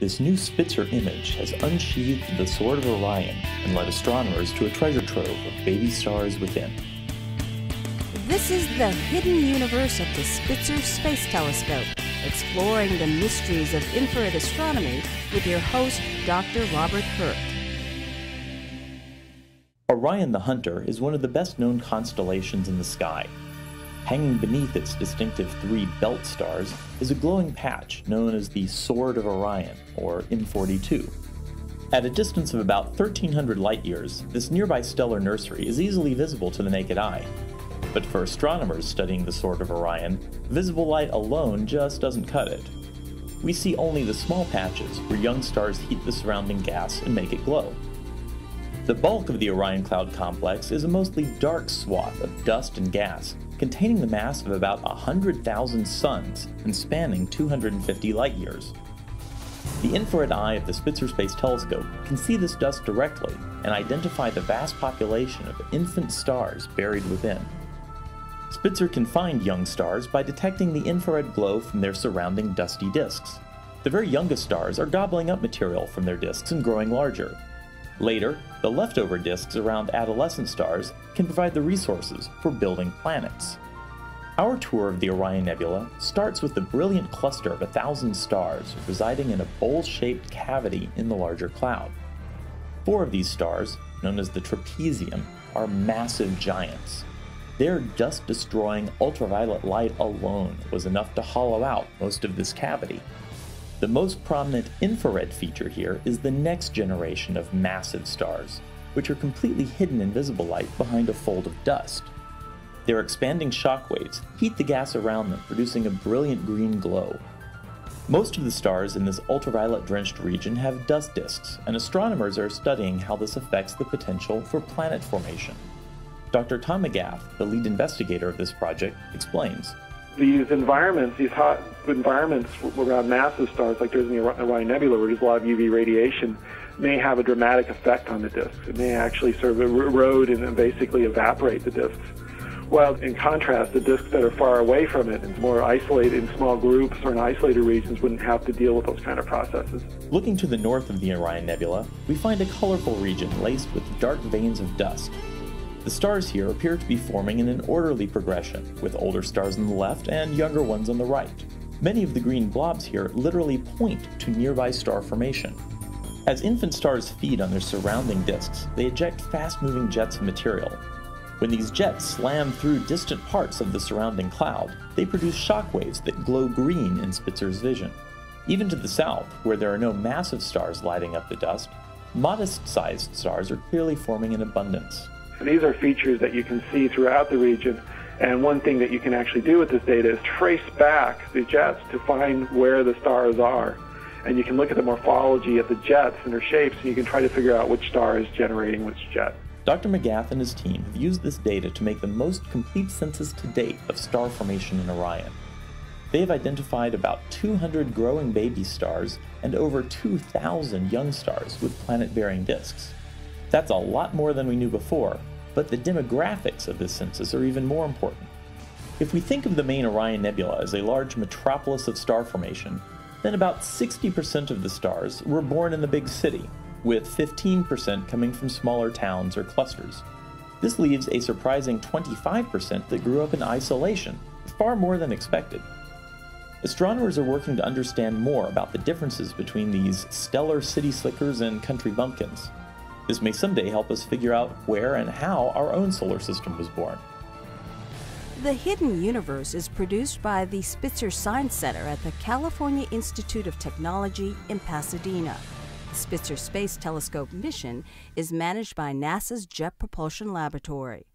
This new Spitzer image has unsheathed the Sword of Orion and led astronomers to a treasure trove of baby stars within. This is the hidden universe of the Spitzer Space Telescope, exploring the mysteries of infrared astronomy with your host, Dr. Robert Hurt. Orion the Hunter is one of the best-known constellations in the sky. Hanging beneath its distinctive three belt stars is a glowing patch known as the Sword of Orion, or M42. At a distance of about 1,300 light-years, this nearby stellar nursery is easily visible to the naked eye. But for astronomers studying the Sword of Orion, visible light alone just doesn't cut it. We see only the small patches where young stars heat the surrounding gas and make it glow. The bulk of the Orion Cloud complex is a mostly dark swath of dust and gas, containing the mass of about 100,000 suns and spanning 250 light-years. The infrared eye of the Spitzer Space Telescope can see this dust directly and identify the vast population of infant stars buried within. Spitzer can find young stars by detecting the infrared glow from their surrounding dusty disks. The very youngest stars are gobbling up material from their disks and growing larger. Later, the leftover disks around adolescent stars can provide the resources for building planets. Our tour of the Orion Nebula starts with the brilliant cluster of 1,000 stars residing in a bowl-shaped cavity in the larger cloud. Four of these stars, known as the Trapezium, are massive giants. Their dust-destroying ultraviolet light alone was enough to hollow out most of this cavity. The most prominent infrared feature here is the next generation of massive stars, which are completely hidden in visible light behind a fold of dust. Their expanding shockwaves heat the gas around them, producing a brilliant green glow. Most of the stars in this ultraviolet-drenched region have dust disks, and astronomers are studying how this affects the potential for planet formation. Dr. Tom Megeath, the lead investigator of this project, explains. These environments, these hot environments around massive stars, like there's in the Orion Nebula, where there's a lot of UV radiation, may have a dramatic effect on the disks. It may actually sort of erode and basically evaporate the disks. While in contrast, the disks that are far away from it and more isolated in small groups or in isolated regions wouldn't have to deal with those kind of processes. Looking to the north of the Orion Nebula, we find a colorful region laced with dark veins of dust. The stars here appear to be forming in an orderly progression, with older stars on the left and younger ones on the right. Many of the green blobs here literally point to nearby star formation. As infant stars feed on their surrounding disks, they eject fast-moving jets of material. When these jets slam through distant parts of the surrounding cloud, they produce shockwaves that glow green in Spitzer's vision. Even to the south, where there are no massive stars lighting up the dust, modest-sized stars are clearly forming in abundance. These are features that you can see throughout the region, and one thing that you can actually do with this data is trace back the jets to find where the stars are. And you can look at the morphology of the jets and their shapes, and you can try to figure out which star is generating which jet. Dr. Megeath and his team have used this data to make the most complete census to date of star formation in Orion. They have identified about 200 growing baby stars and over 2,000 young stars with planet-bearing disks. That's a lot more than we knew before, but the demographics of this census are even more important. If we think of the main Orion Nebula as a large metropolis of star formation, then about 60% of the stars were born in the big city, with 15% coming from smaller towns or clusters. This leaves a surprising 25% that grew up in isolation, far more than expected. Astronomers are working to understand more about the differences between these stellar city slickers and country bumpkins. This may someday help us figure out where and how our own solar system was born. The Hidden Universe is produced by the Spitzer Science Center at the California Institute of Technology in Pasadena. The Spitzer Space Telescope mission is managed by NASA's Jet Propulsion Laboratory.